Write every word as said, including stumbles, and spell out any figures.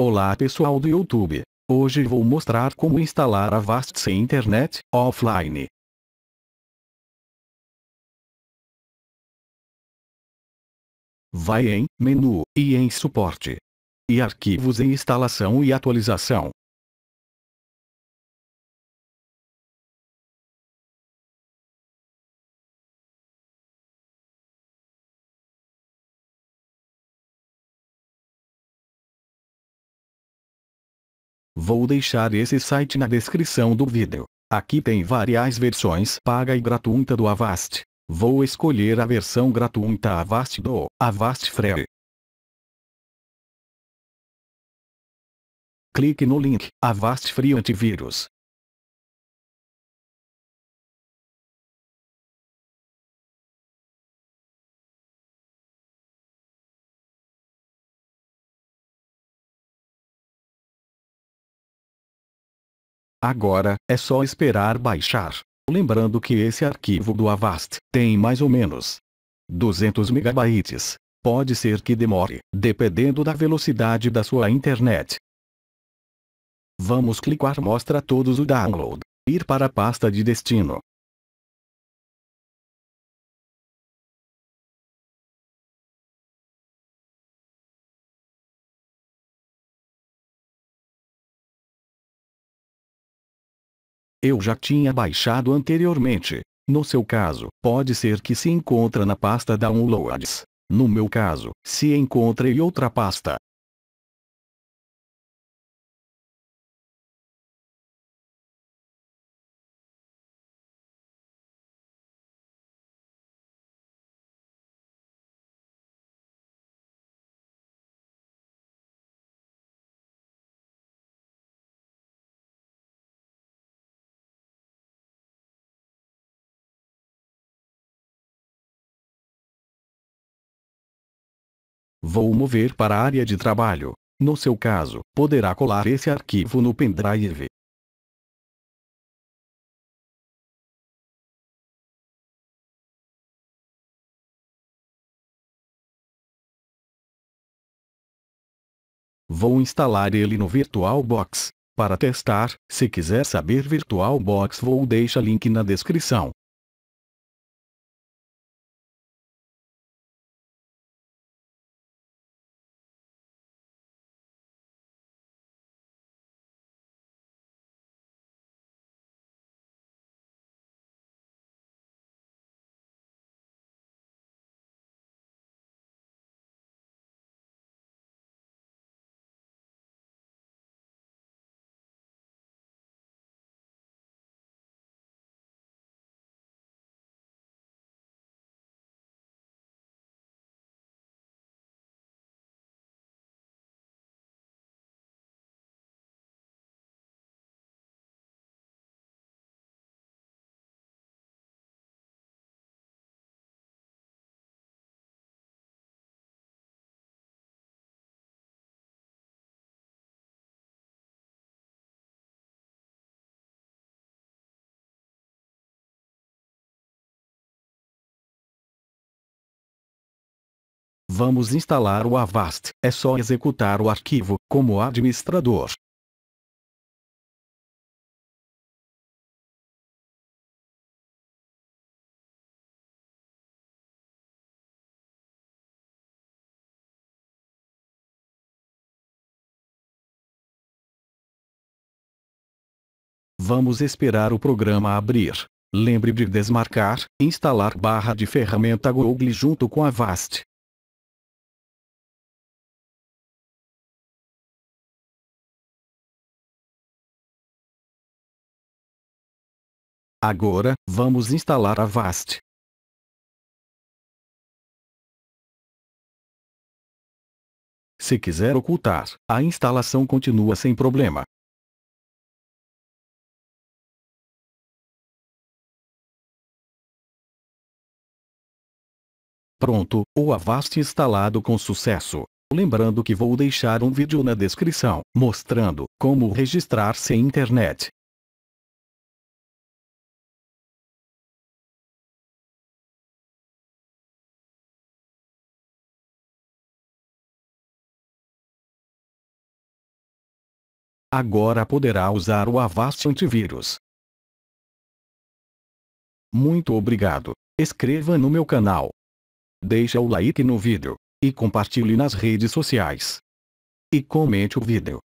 Olá pessoal do YouTube, hoje vou mostrar como instalar Avast sem internet, offline. Vai em Menu, e em Suporte. E Arquivos em Instalação e Atualização. Vou deixar esse site na descrição do vídeo. Aqui tem várias versões paga e gratuita do Avast. Vou escolher a versão gratuita Avast do Avast Free. Clique no link Avast Free Antivírus. Agora, é só esperar baixar. Lembrando que esse arquivo do Avast tem mais ou menos duzentos megabytes. Pode ser que demore, dependendo da velocidade da sua internet. Vamos clicar Mostra todos o download. Ir para a pasta de destino. Eu já tinha baixado anteriormente. No seu caso, pode ser que se encontra na pasta Downloads. No meu caso, se encontra em outra pasta. Vou mover para a área de trabalho. No seu caso, poderá colar esse arquivo no pendrive. Vou instalar ele no VirtualBox. Para testar, se quiser saber VirtualBox vou deixar link na descrição. Vamos instalar o Avast, é só executar o arquivo, como administrador. Vamos esperar o programa abrir. Lembre de desmarcar, instalar barra de ferramenta Google junto com Avast. Agora, vamos instalar Avast. Se quiser ocultar, a instalação continua sem problema. Pronto, o Avast instalado com sucesso. Lembrando que vou deixar um vídeo na descrição, mostrando como registrar sem internet. Agora poderá usar o Avast Antivírus. Muito obrigado. Inscreva no meu canal. Deixa o like no vídeo. E compartilhe nas redes sociais. E comente o vídeo.